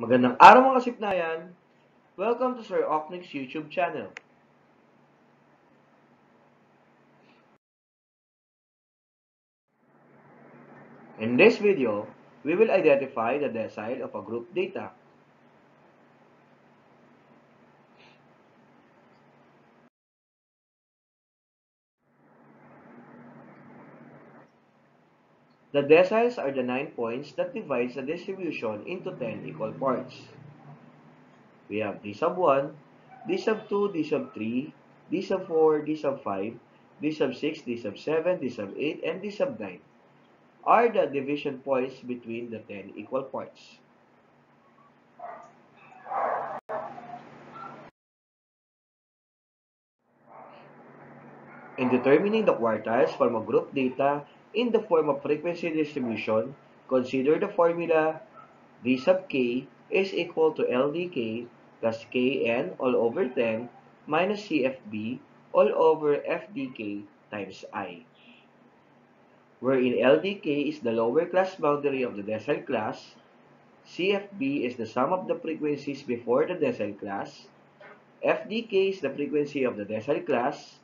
Magandang araw mga sipnayan! Welcome to Sir Ocnic's YouTube channel. In this video, we will identify the decile of a group data. The deciles are the 9 points that divides the distribution into 10 equal parts. We have D sub 1, D sub 2, D sub 3, D sub 4, D sub 5, D sub 6, D sub 7, D sub 8, and D sub 9 are the division points between the 10 equal parts. In determining the quartiles from a group data, in the form of frequency distribution, consider the formula D sub k is equal to LDK plus Kn all over 10 minus CFB all over FDK times I, wherein LDK is the lower class boundary of the decile class, CFB is the sum of the frequencies before the decile class, FDK is the frequency of the decile class,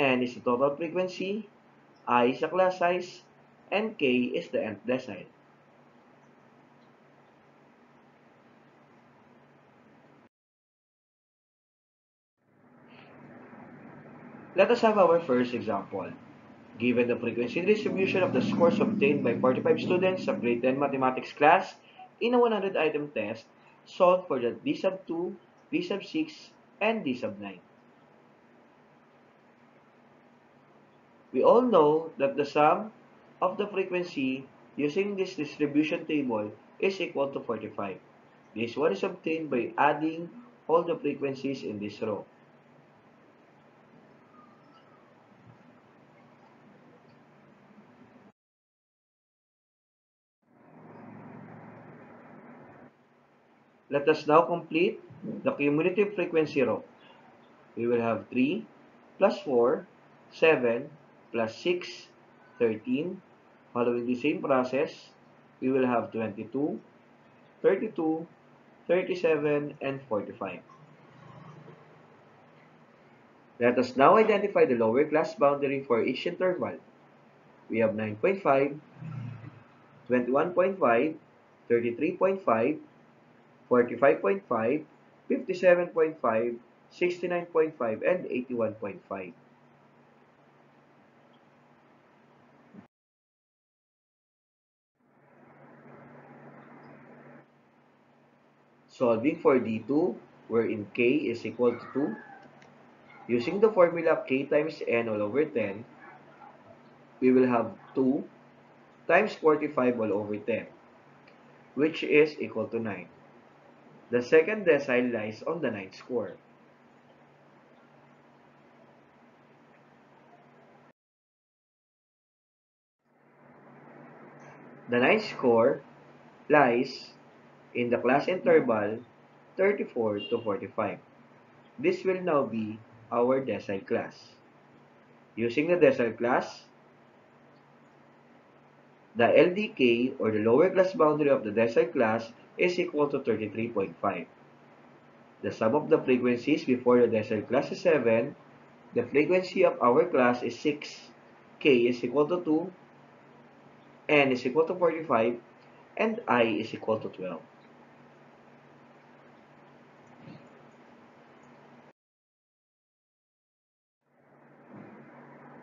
N is the total frequency, I is the class size, and K is the nth decile. Let us have our first example. Given the frequency distribution of the scores obtained by 45 students of grade 10 mathematics class in a 100-item test, solve for the D sub 2, D sub 6, and D sub 9. We all know that the sum of the frequency using this distribution table is equal to 45. This one is obtained by adding all the frequencies in this row. Let us now complete the cumulative frequency row. We will have 3 plus 4, 7, plus 6, 13. Following the same process, we will have 22, 32, 37, and 45. Let us now identify the lower class boundary for each interval. We have 9.5, 21.5, 33.5, 45.5, 57.5, 69.5, and 81.5. Solving for D2, wherein K is equal to 2, using the formula K times N all over 10, we will have 2 times 45 all over 10, which is equal to 9. The second decile lies on the 9th square. The 9th square lies in the class interval 34 to 45. This will now be our decile class. Using the decile class, the LDK or the lower class boundary of the decile class is equal to 33.5. The sum of the frequencies before the decile class is 7. The frequency of our class is 6. K is equal to 2. N is equal to 45. And I is equal to 12.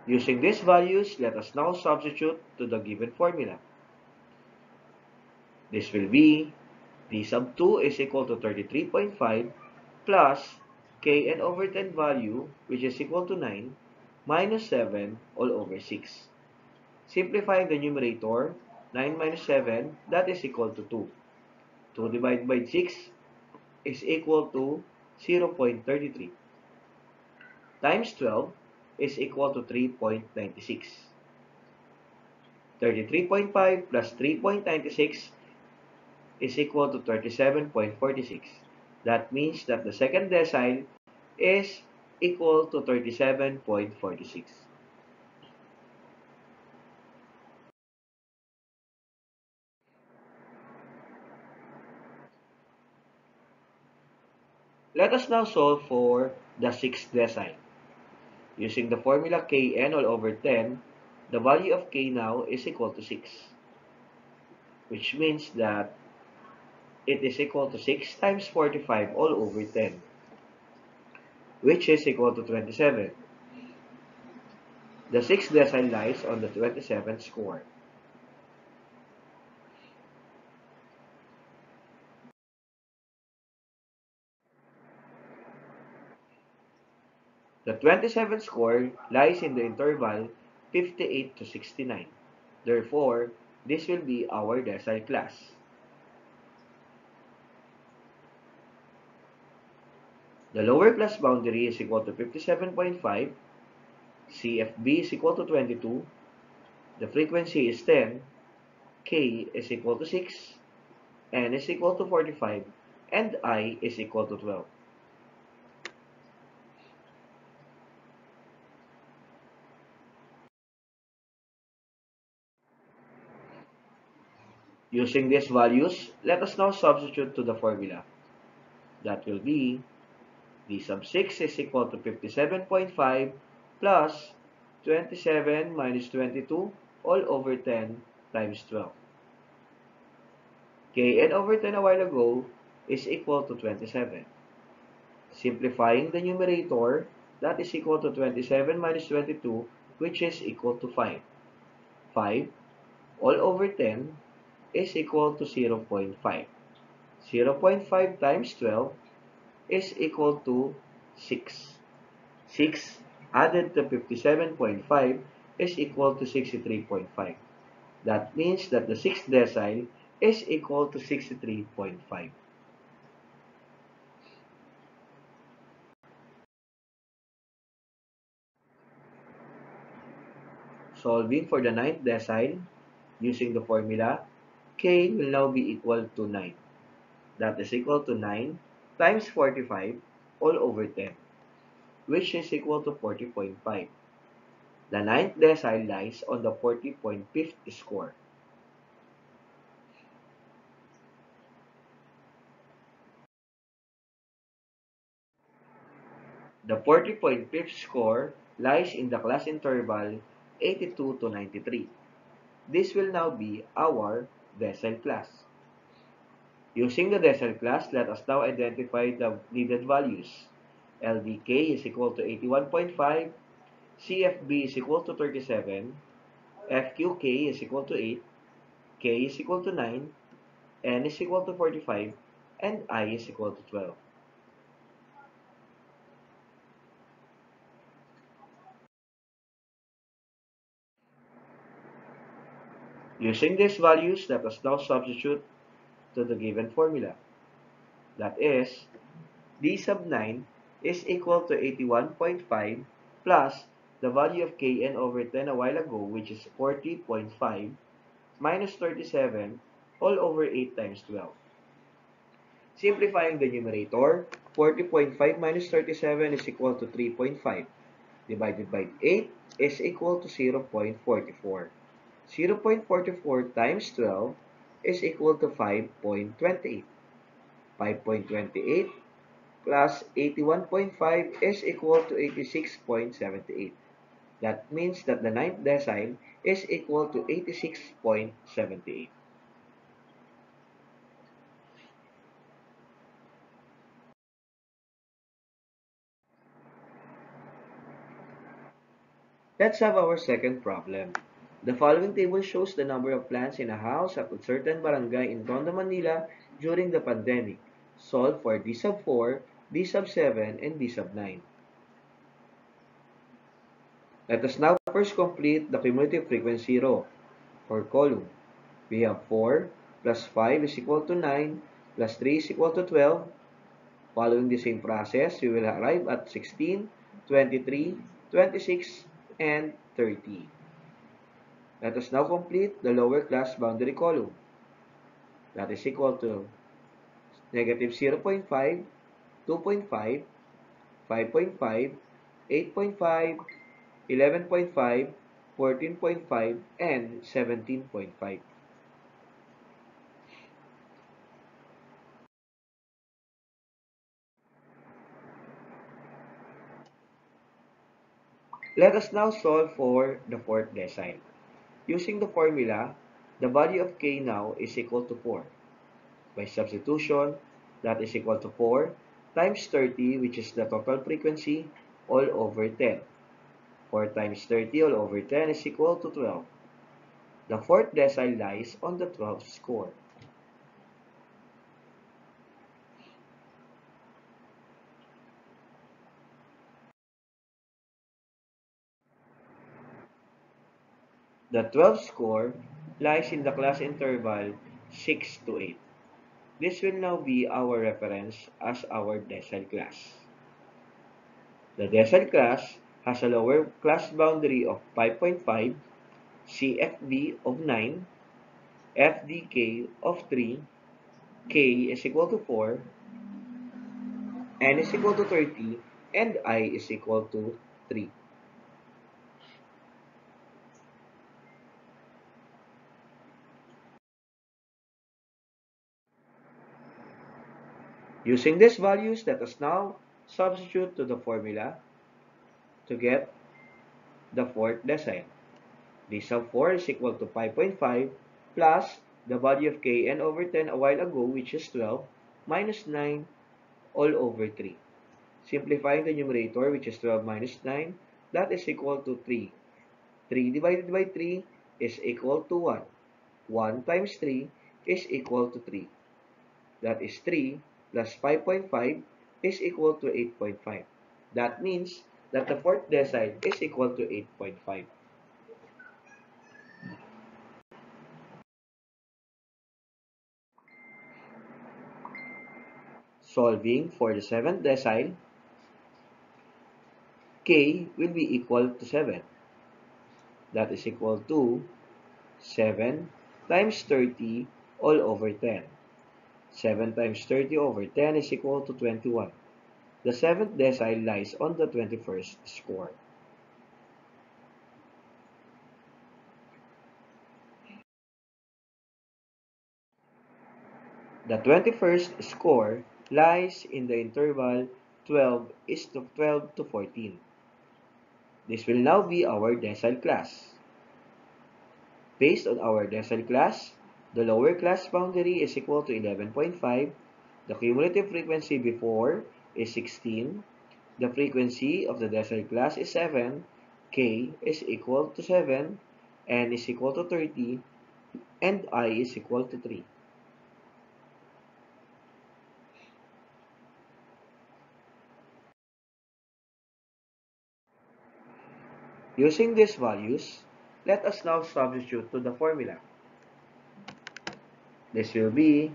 Using these values, let us now substitute to the given formula. This will be D sub 2 is equal to 33.5 plus Kn over 10 value, which is equal to 9, minus 7 all over 6. Simplifying the numerator, 9 minus 7, that is equal to 2. 2 divided by 6 is equal to 0.33. Times 12. Is equal to 3.96. 33.5 plus 3.96 is equal to 37.46. That means that the second decile is equal to 37.46. Let us now solve for the sixth design. Using the formula kn all over 10, the value of k now is equal to 6, which means that it is equal to 6 times 45 all over 10, which is equal to 27. The sixth decile lies on the 27th square. The 27th square lies in the interval 58 to 69. Therefore, this will be our decile class. The lower class boundary is equal to 57.5. CFB is equal to 22. The frequency is 10. K is equal to 6. N is equal to 45. And I is equal to 12. Using these values, let us now substitute to the formula. That will be d sub 6 is equal to 57.5 plus 27 minus 22 all over 10 times 12. Kn over 10 a while ago is equal to 27. Simplifying the numerator, that is equal to 27 minus 22, which is equal to 5. 5 all over 10 is equal to 0.5. 0.5 times 12 is equal to 6. 6 added to 57.5 is equal to 63.5. That means that the sixth decile is equal to 63.5. Solving for the ninth decile using the formula, K will now be equal to 9. That is equal to 9 times 45 all over 10, which is equal to 40.5. The ninth decile lies on the 40.5th square. The 40.5th square lies in the class interval 82 to 93. This will now be our decile class. Using the decile class, let us now identify the needed values. LDK is equal to 81.5, CFB is equal to 37, FQK is equal to 8, K is equal to 9, N is equal to 45, and I is equal to 12. Using these values, let us now substitute to the given formula. That is, d sub 9 is equal to 81.5 plus the value of kn over 10 a while ago, which is 40.5, minus 37 all over 8 times 12. Simplifying the numerator, 40.5 minus 37 is equal to 3.5. Divided by 8 is equal to 0.44. 0.44 times 12 is equal to 5.28. 5.28 plus 81.5 is equal to 86.78. That means that the ninth decile is equal to 86.78. Let's have our second problem. The following table shows the number of plants in a house at a certain barangay in Tondo, Manila during the pandemic. Solve for D sub 4, D sub 7, and D sub 9. Let us now first complete the cumulative frequency row or column. We have 4 plus 5 is equal to 9 plus 3 is equal to 12. Following the same process, we will arrive at 16, 23, 26, and 30. Let us now complete the lower class boundary column. That is equal to negative 0.5, 2.5, 5.5, 8.5, 11.5, 14.5, and 17.5. Let us now solve for the fourth design. Using the formula, the value of k now is equal to 4. By substitution, that is equal to 4 times 30, which is the total frequency, all over 10. 4 times 30 all over 10 is equal to 12. The fourth decile lies on the 12th score. The 12th score lies in the class interval 6 to 8. This will now be our reference as our decile class. The decile class has a lower class boundary of 5.5, CFB of 9, FDK of 3, K is equal to 4, N is equal to 30, and I is equal to 3. Using these values, let us now substitute to the formula to get the fourth decile. D sub 4 is equal to 5.5 plus the value of kn over 10 a while ago, which is 12, minus 9 all over 3. Simplifying the numerator, which is 12 minus 9, that is equal to 3. 3 divided by 3 is equal to 1. 1 times 3 is equal to 3. That is 3 plus 5.5 is equal to 8.5. That means that the fourth decile is equal to 8.5. Solving for the seventh decile, k will be equal to 7. That is equal to 7 times 30 all over 10. 7 times 30 over 10 is equal to 21. The seventh decile lies on the 21st score. The 21st score lies in the interval 12 to 14. This will now be our decile class. Based on our decile class, the lower class boundary is equal to 11.5. The cumulative frequency before is 16. The frequency of the decile class is 7. K is equal to 7. N is equal to 30. And I is equal to 3. Using these values, let us now substitute to the formula. This will be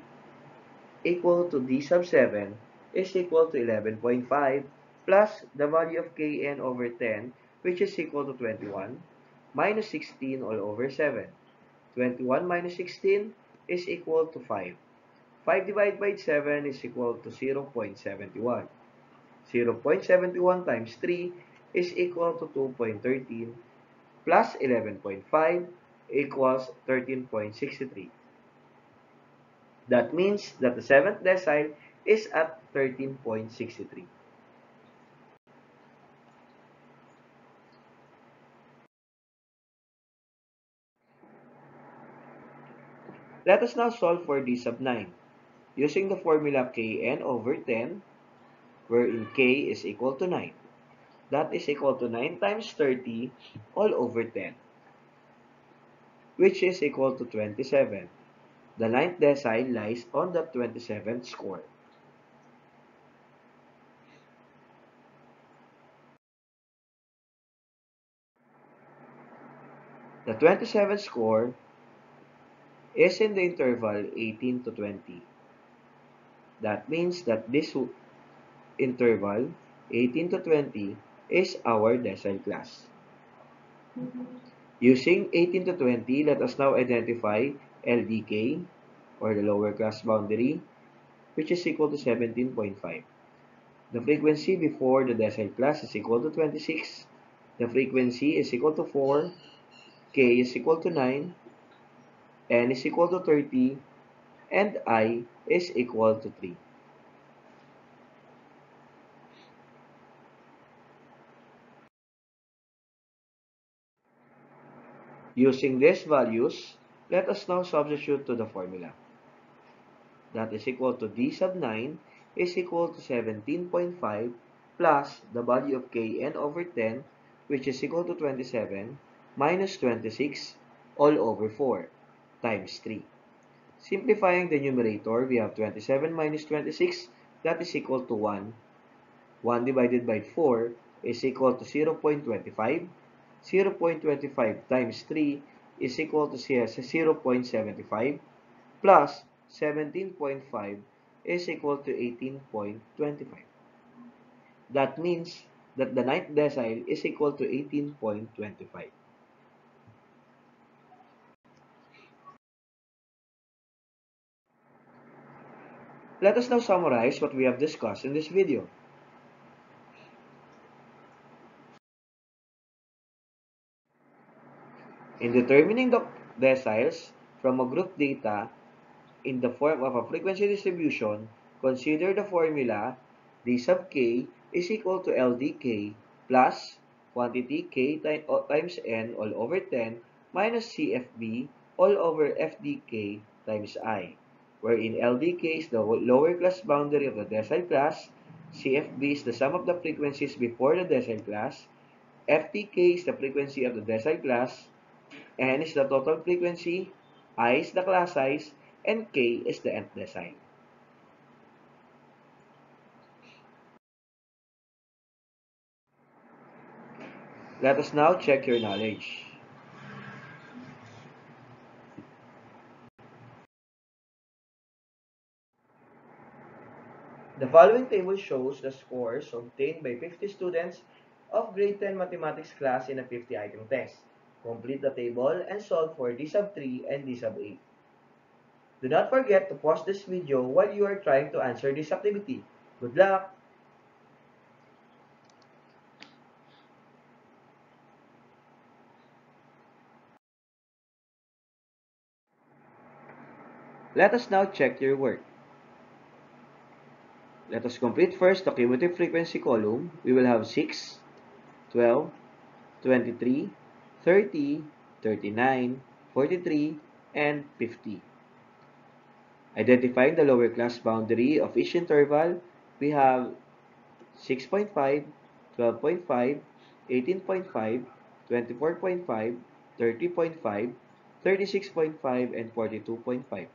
equal to d sub 7 is equal to 11.5 plus the value of kn over 10, which is equal to 21, minus 16 all over 7. 21 minus 16 is equal to 5. 5 divided by 7 is equal to 0.71. 0.71 times 3 is equal to 2.13 plus 11.5 equals 13.63. That means that the seventh decile is at 13.63. Let us now solve for d sub 9 using the formula kn over 10, wherein k is equal to 9. That is equal to 9 times 30 all over 10, which is equal to 27. The ninth decile lies on the 27th score. The 27th score is in the interval 18 to 20. That means that this interval, 18 to 20, is our decile class. Using 18 to 20, let us now identify LDK, or the lower class boundary, which is equal to 17.5. The frequency before the decile class is equal to 26. The frequency is equal to 4. K is equal to 9. N is equal to 30. And I is equal to 3. Using these values, let us now substitute to the formula. That is equal to d sub 9 is equal to 17.5 plus the value of kn over 10, which is equal to 27, minus 26 all over 4 times 3. Simplifying the numerator, we have 27 minus 26, that is equal to 1. 1 divided by 4 is equal to 0.25. 0.25 times 3 is equal to 0.75 plus 17.5 is equal to 18.25. That means that the ninth decile is equal to 18.25. Let us now summarize what we have discussed in this video. In determining the deciles from a group data in the form of a frequency distribution, consider the formula d sub k is equal to LDK plus quantity k times n all over 10 minus CFB all over FDK times i, wherein LDK is the lower class boundary of the decile class, CFB is the sum of the frequencies before the decile class, FDK is the frequency of the decile class, n is the total frequency, i is the class size, and k is the nth decile. Let us now check your knowledge. The following table shows the scores obtained by 50 students of grade 10 mathematics class in a 50-item test. Complete the table and solve for d sub 3 and d sub 8. Do not forget to pause this video while you are trying to answer this activity. Good luck! Let us now check your work. Let us complete first the cumulative frequency column. We will have 6, 12, 23, 30, 39, 43, and 50. Identifying the lower class boundary of each interval, we have 6.5, 12.5, 18.5, 24.5, 30.5, 36.5, and 42.5.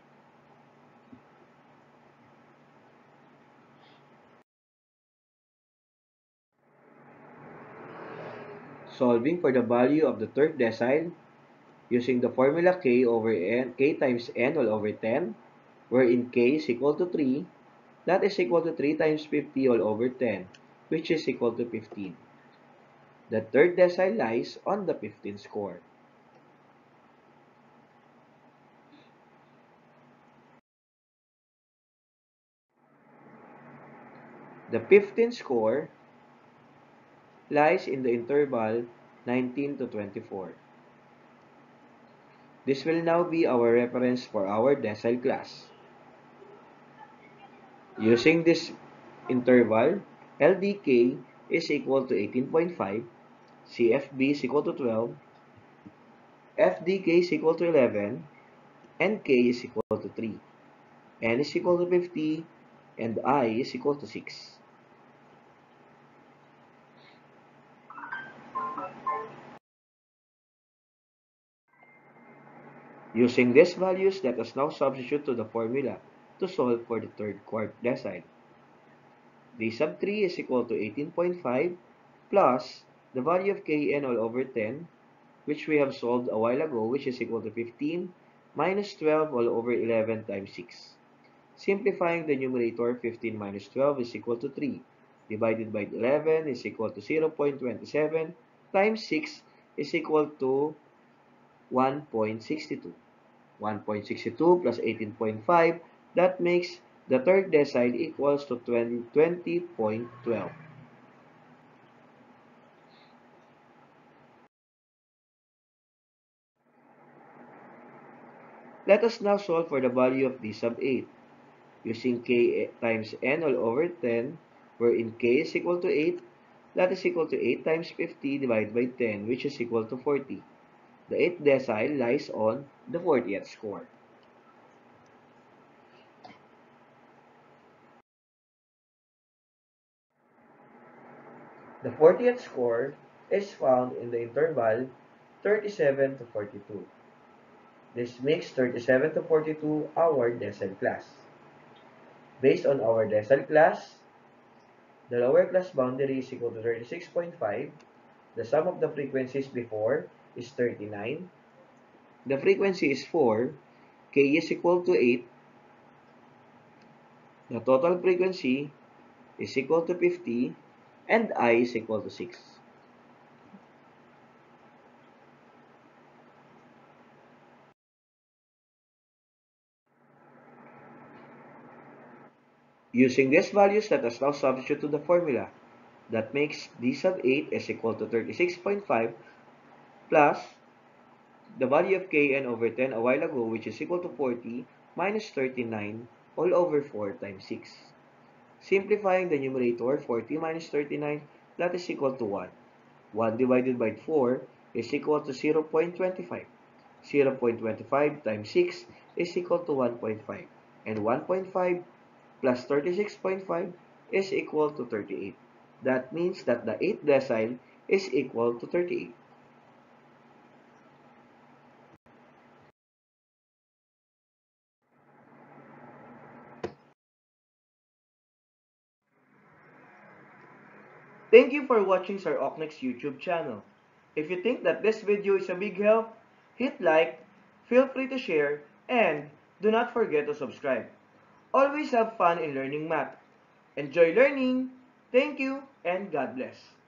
Solving for the value of the third decile using the formula k over n, k times n all over 10, wherein k is equal to 3, that is equal to 3 times 50 all over 10, which is equal to 15. The third decile lies on the 15 score. The 15 score lies in the interval 19 to 24. This will now be our reference for our decile class. Using this interval, LDK is equal to 18.5, CFB is equal to 12, FDK is equal to 11, and K is equal to 3. N is equal to 50, and I is equal to 6. Using these values, let us now substitute to the formula to solve for the third decile. D sub 3 is equal to 18.5 plus the value of kn all over 10, which we have solved a while ago, which is equal to 15 minus 12 all over 11 times 6. Simplifying the numerator, 15 minus 12 is equal to 3, divided by 11 is equal to 0.27 times 6 is equal to 1.62. 1.62 plus 18.5, that makes the third decile equals to 20.12. Let us now solve for the value of d sub 8 using k times n all over 10, wherein k is equal to 8, that is equal to 8 times 50 divided by 10, which is equal to 40. The 8th decile lies on the 40th square. The 40th square is found in the interval 37 to 42. This makes 37 to 42 our decile class. Based on our decile class, the lower class boundary is equal to 36.5. The sum of the frequencies before is 39. The frequency is 4. K is equal to 8. The total frequency is equal to 50. And I is equal to 6. Using these values, let us now substitute to the formula. That makes d sub 8 is equal to 36.5 plus the value of kn over 10 a while ago, which is equal to 40 minus 39 all over 4 times 6. Simplifying the numerator, 40 minus 39, that is equal to 1. 1 divided by 4 is equal to 0.25. 0.25 times 6 is equal to 1.5. And 1.5 plus 36.5 is equal to 38. That means that the 8th decile is equal to 38. Thank you for watching Sir Ocnic's YouTube channel. If you think that this video is a big help, hit like, feel free to share, and do not forget to subscribe. Always have fun in learning math. Enjoy learning! Thank you, and God bless.